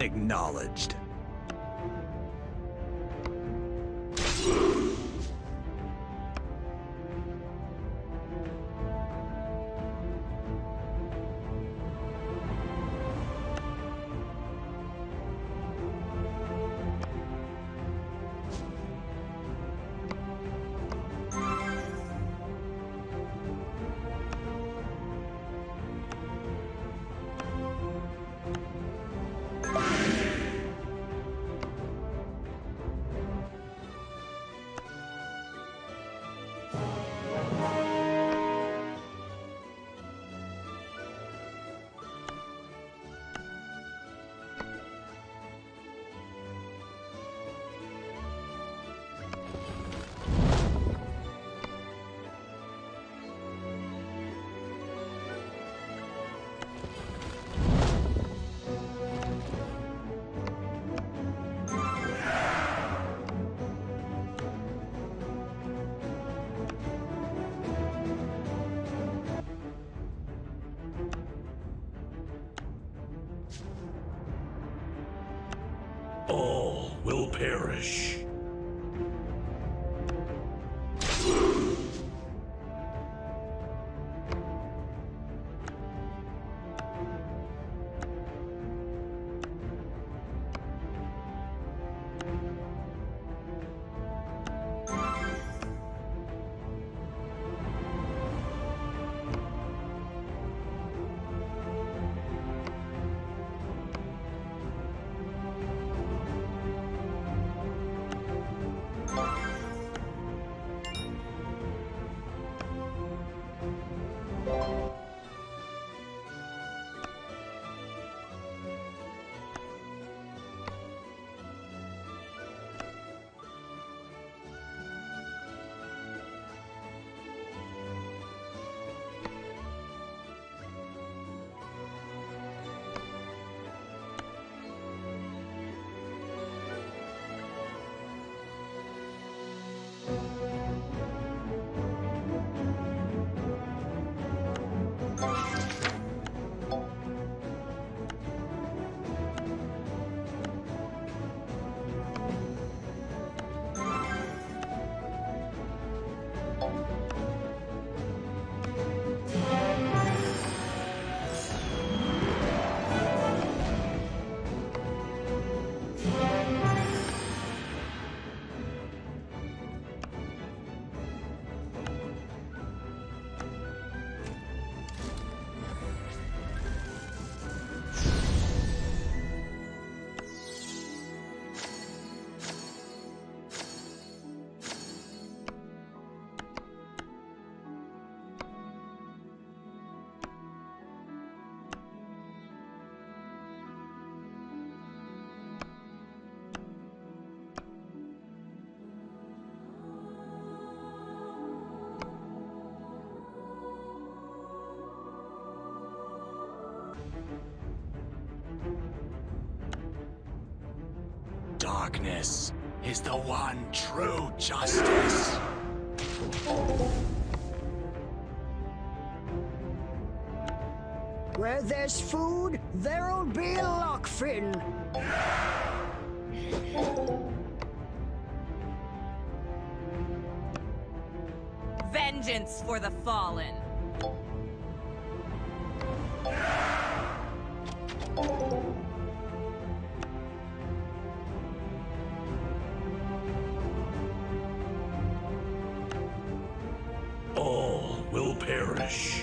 Acknowledged. All will perish. Darkness is the one true justice. Where there's food, there'll be Lockfin. Vengeance for the fallen. Perish.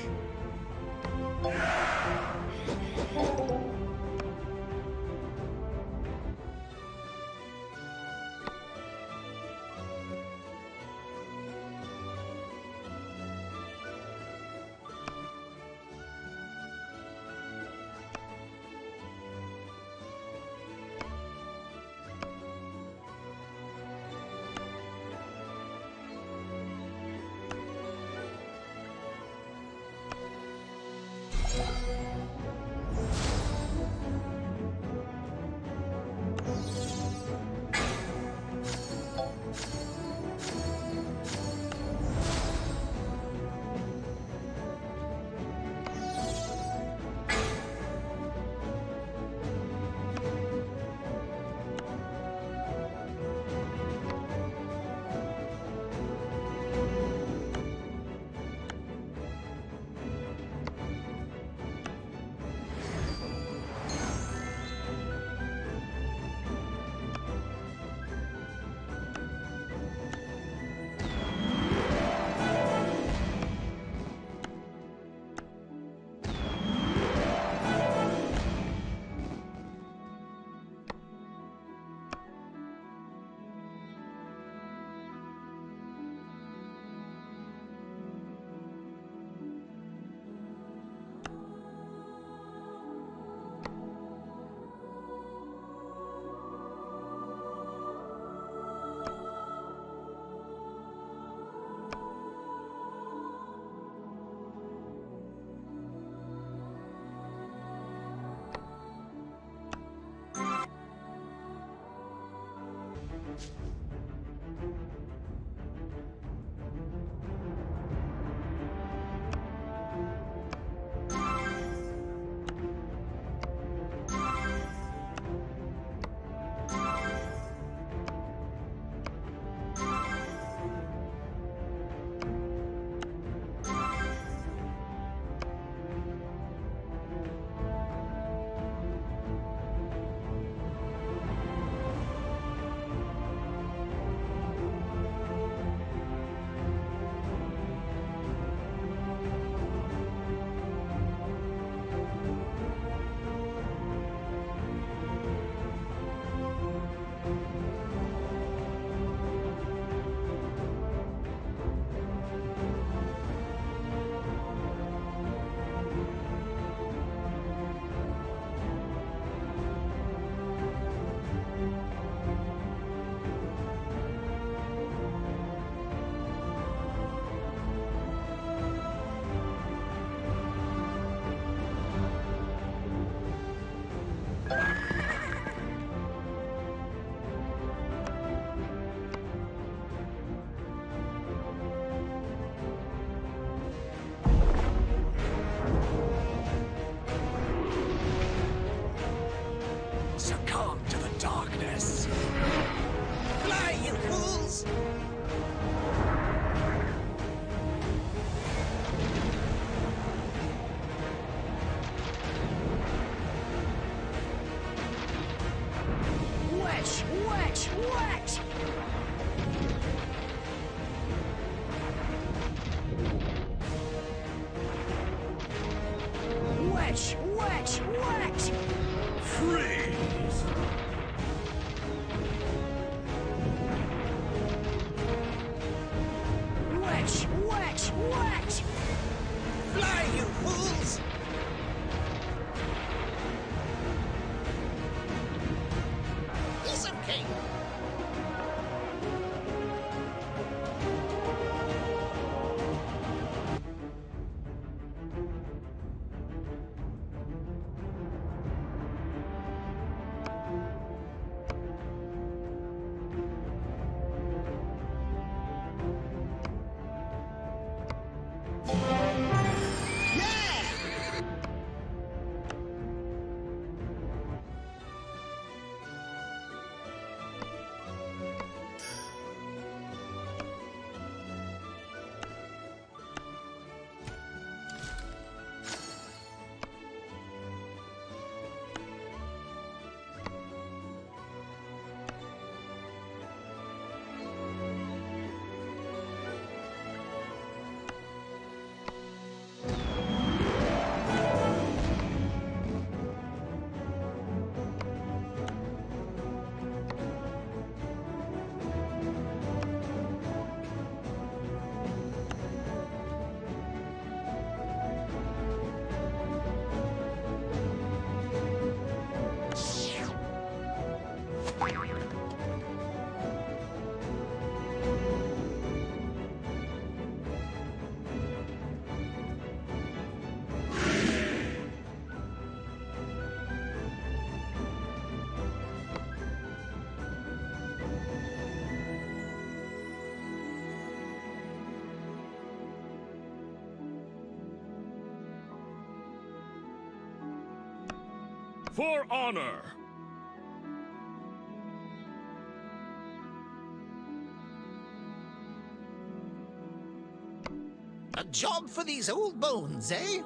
For honor! A job for these old bones, eh?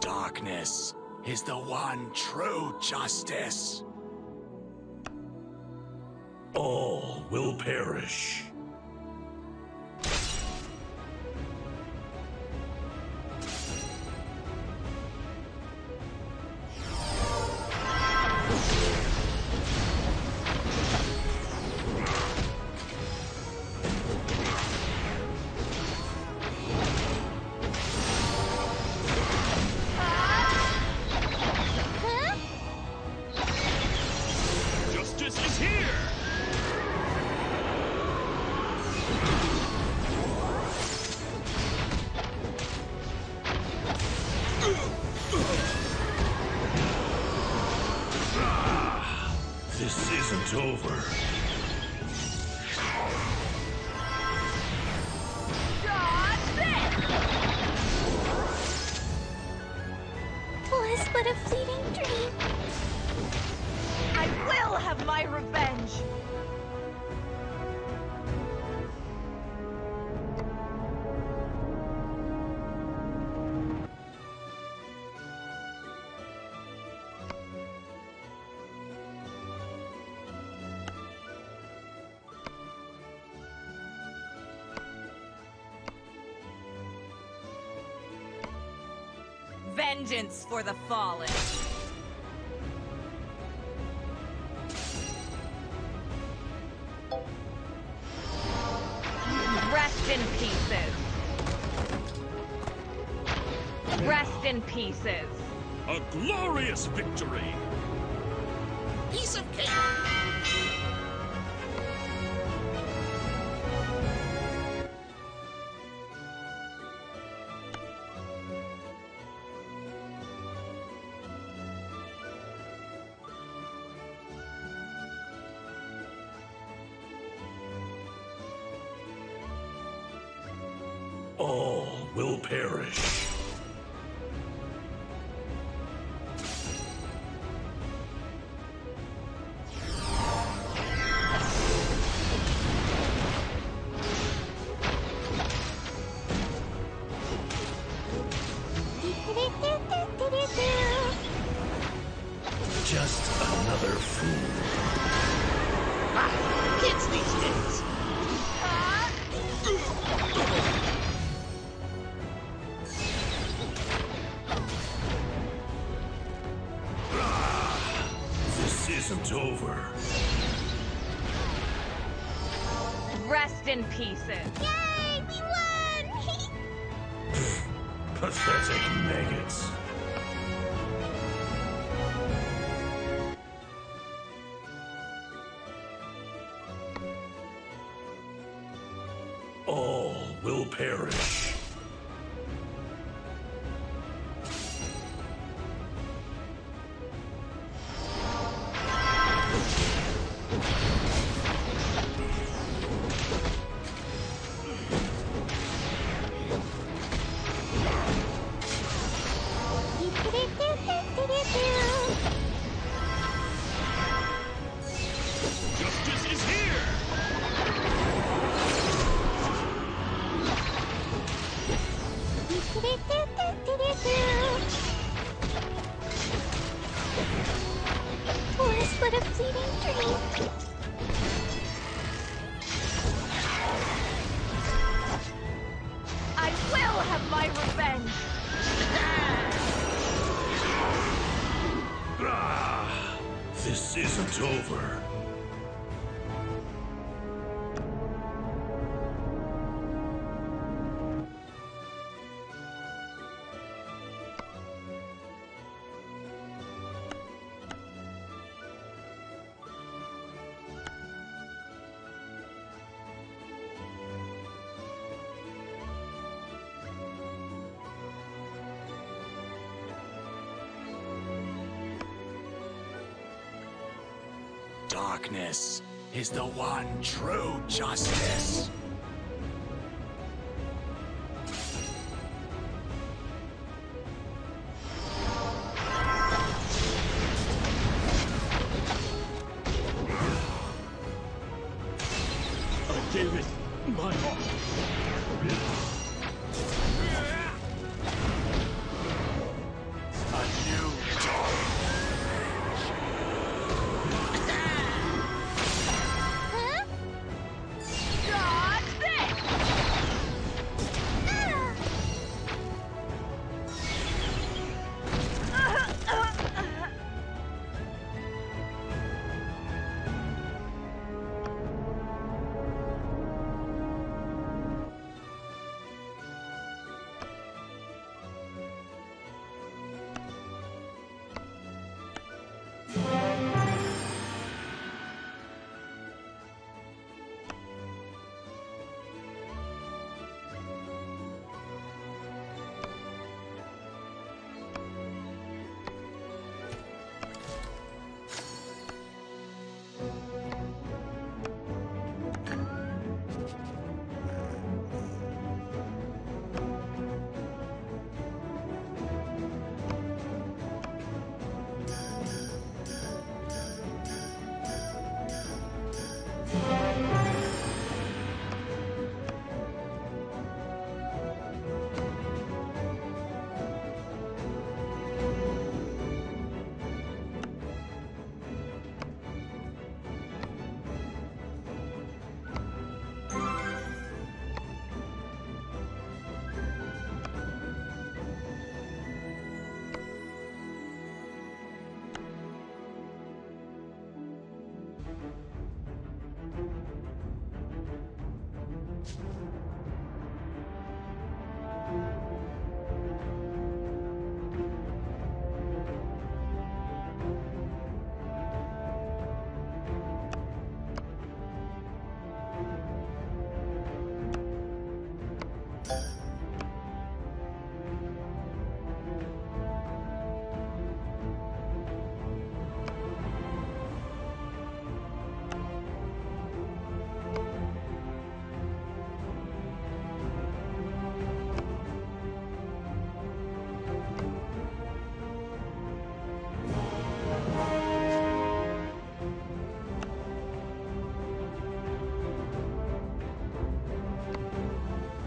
Darkness is the one true justice. All will perish. Justice is here! over. Was but a fleeting dream. I will have my revenge. Vengeance for the fallen. Rest in pieces. Rest in pieces. A glorious victory. Piece of cake. All will perish. Just another fool. Ah, kids these days. Isn't over. Rest in pieces. Yay! We won! Pathetic maggots. All will perish. Forest, but a fleeting dream. I will have my revenge. Ah, this isn't over. Darkness is the one true justice. I gave it my all. A new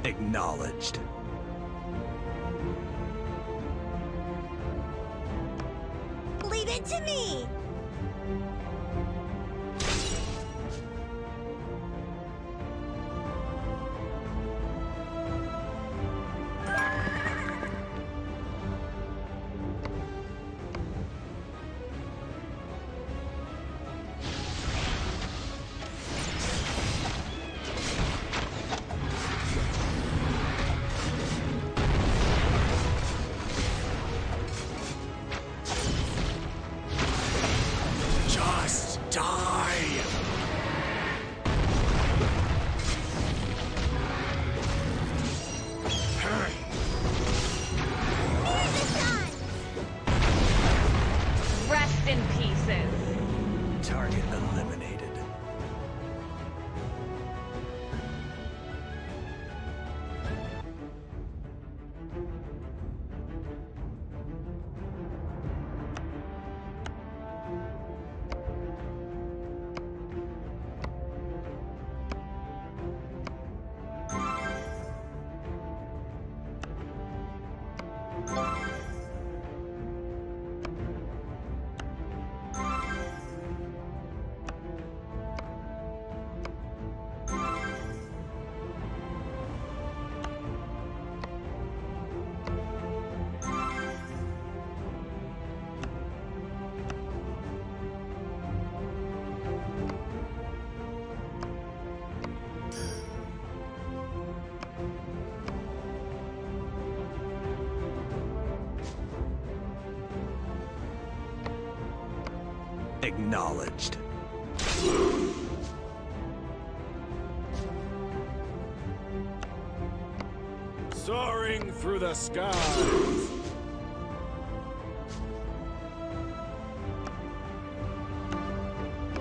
Acknowledged. Leave it to me! Acknowledged. Soaring through the skies.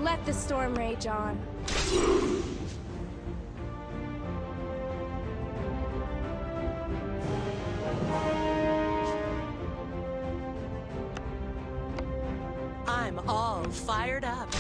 Let the storm rage on. I'm all fired up.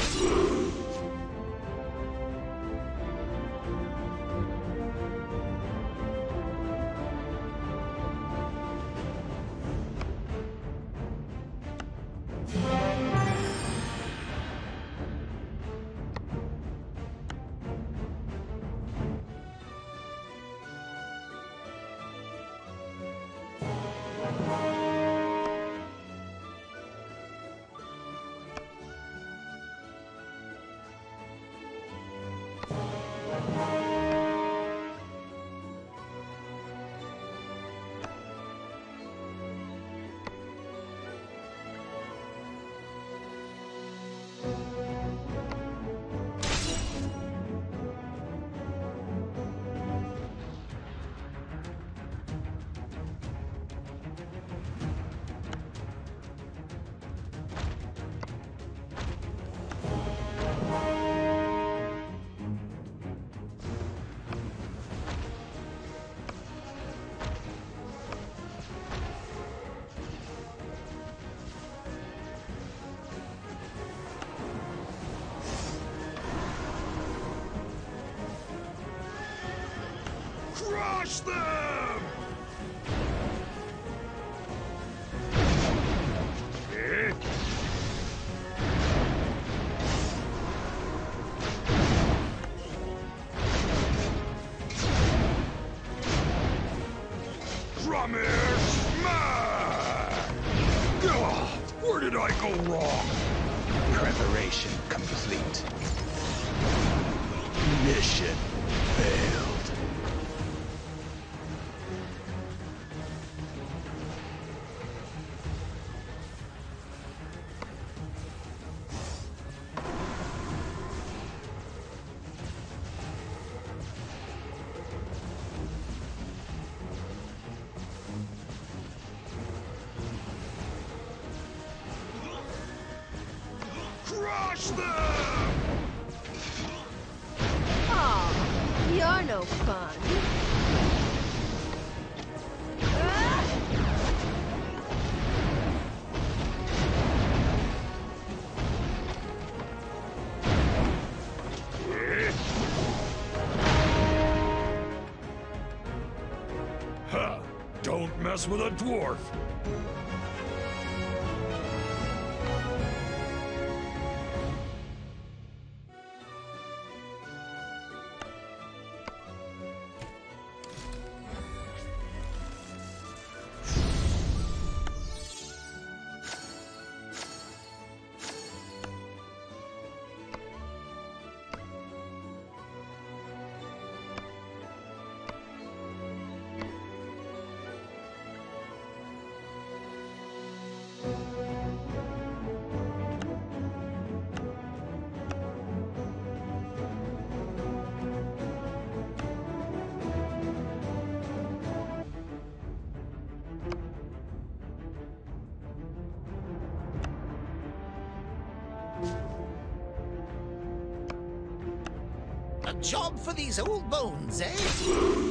Crush them! Come here, smash! Ugh, where did I go wrong? Preparation complete. Mission failed. Aw, you're no fun. mess with a dwarf. Job for these old bones, eh?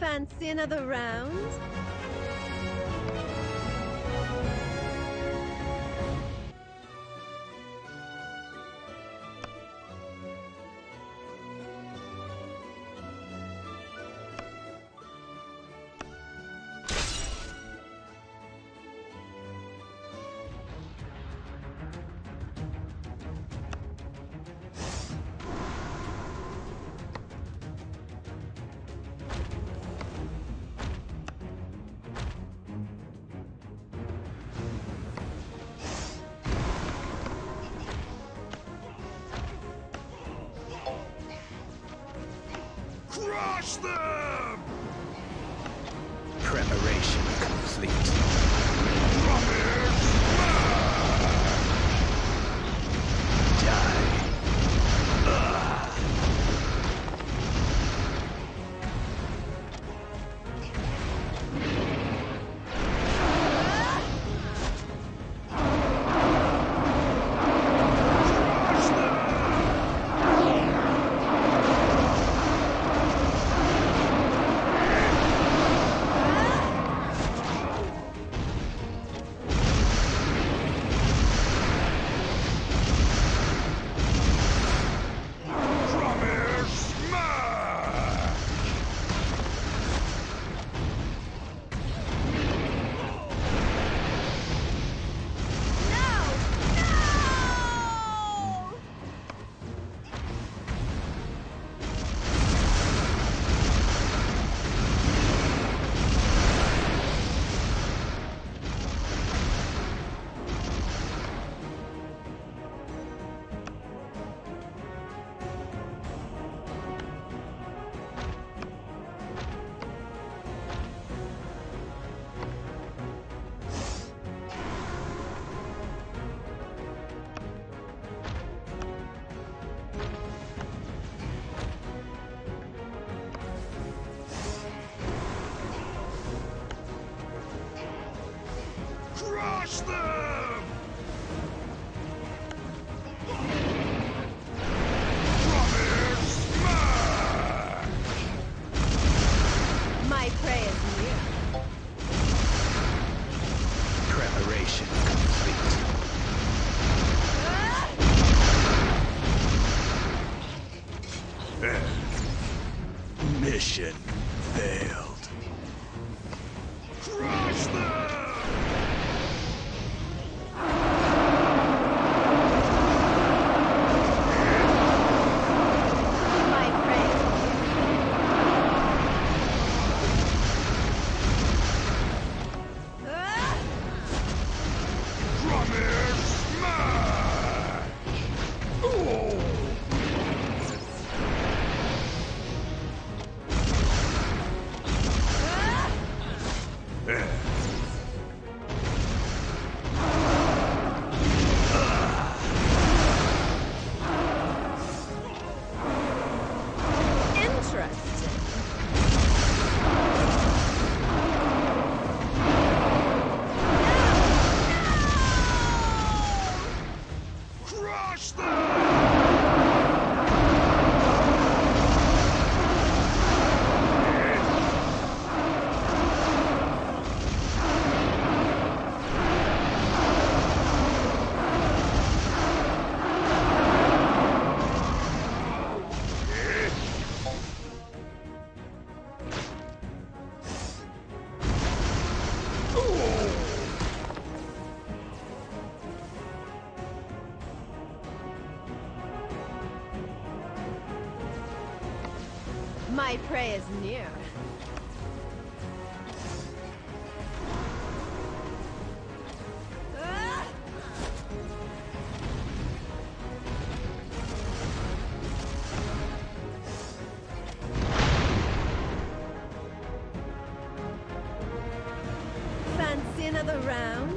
Fancy another round? Crush them! From here, smash! My prey is near. Preparation complete. End. Mission failed. Crush them! My prey is near. Fancy another round?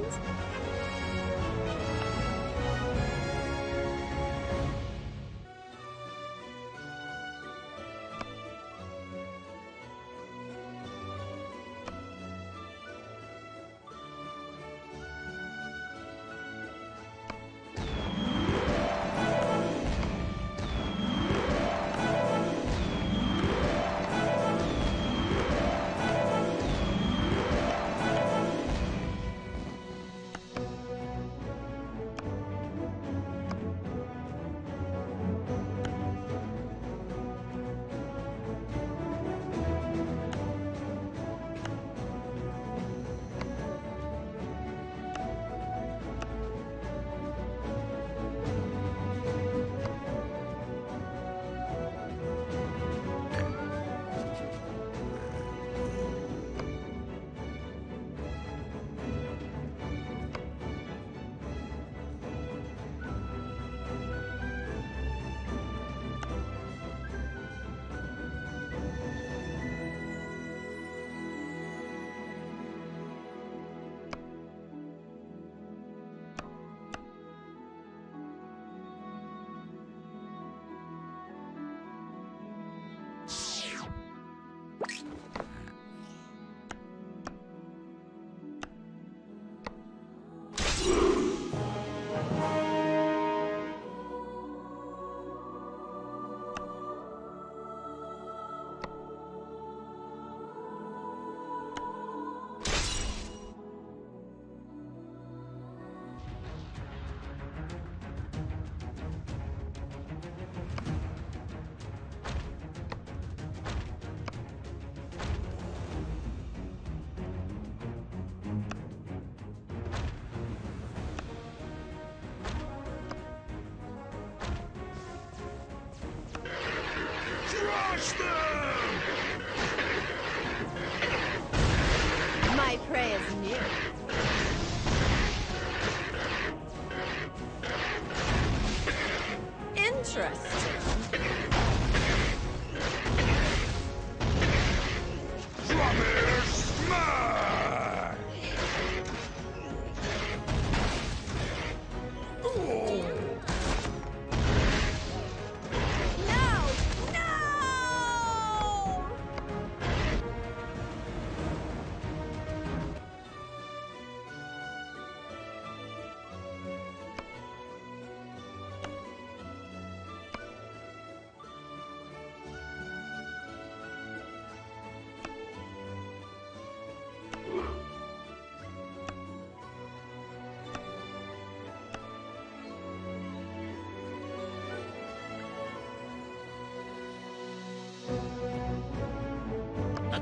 My prey is near. Interesting. From here, smash! Ooh.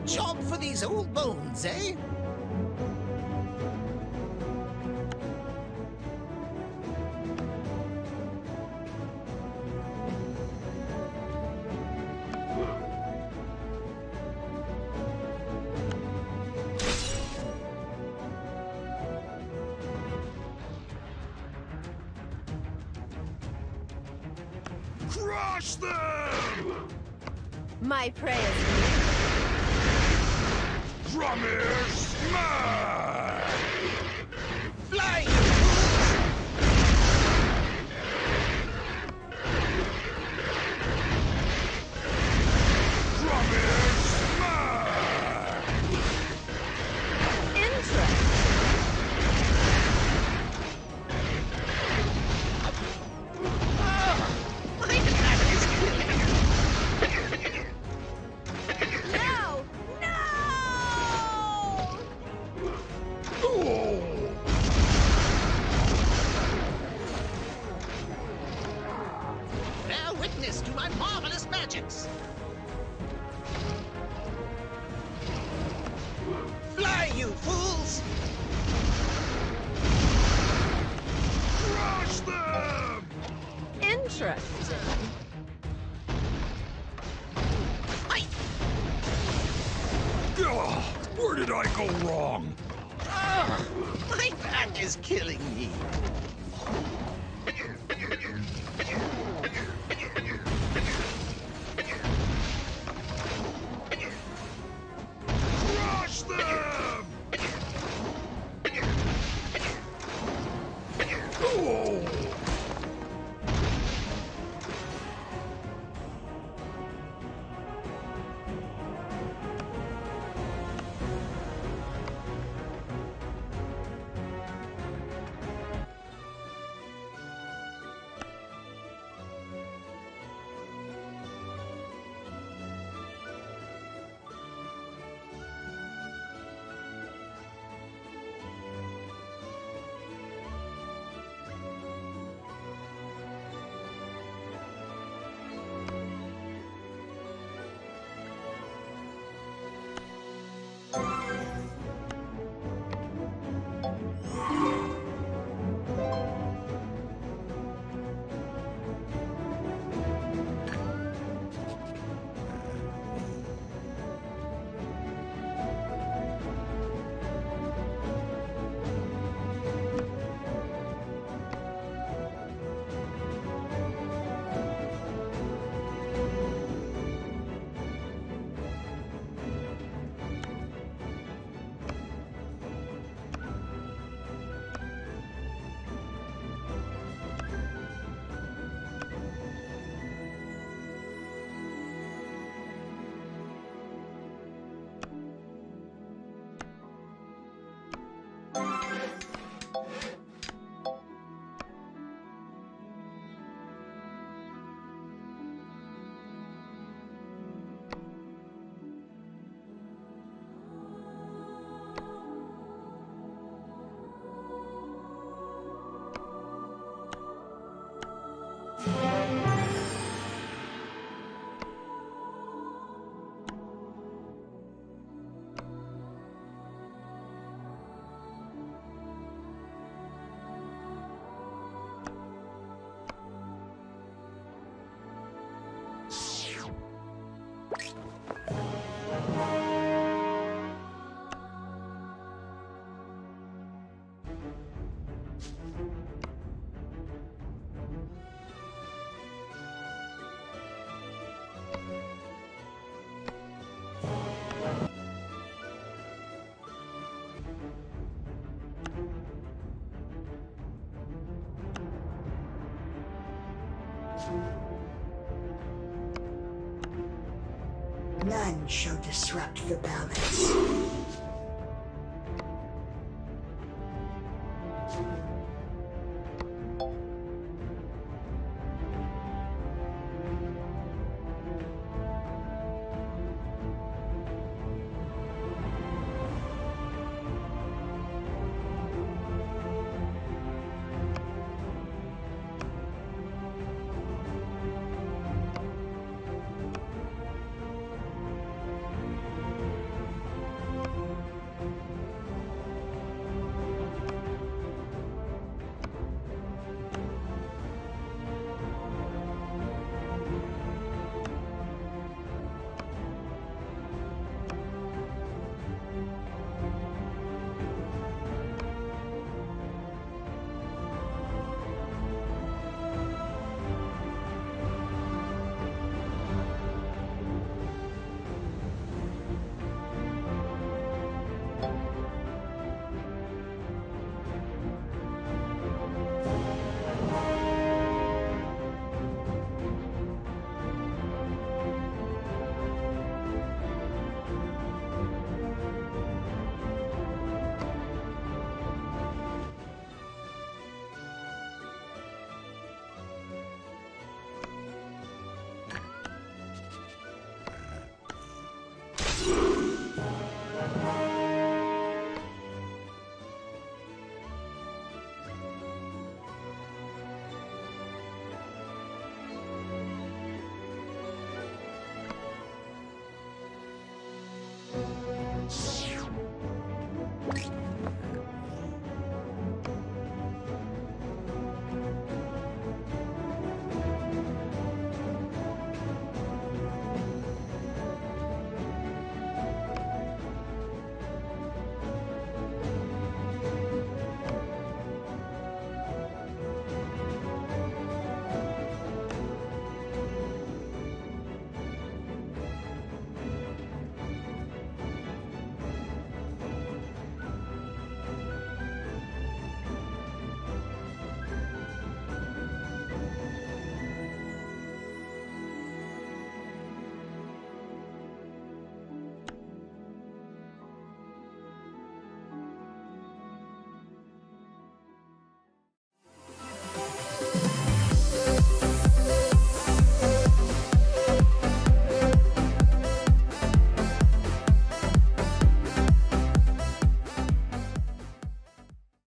job for these old bones, eh? Crush them! My prey is... Drummer smash! Fly! Drummer smash! Interest! Ah! Witness to my marvelous magics! Fly, you fools! Crush them! Interesting. Ugh, where did I go wrong? Oh, my back is killing me. None shall disrupt the balance.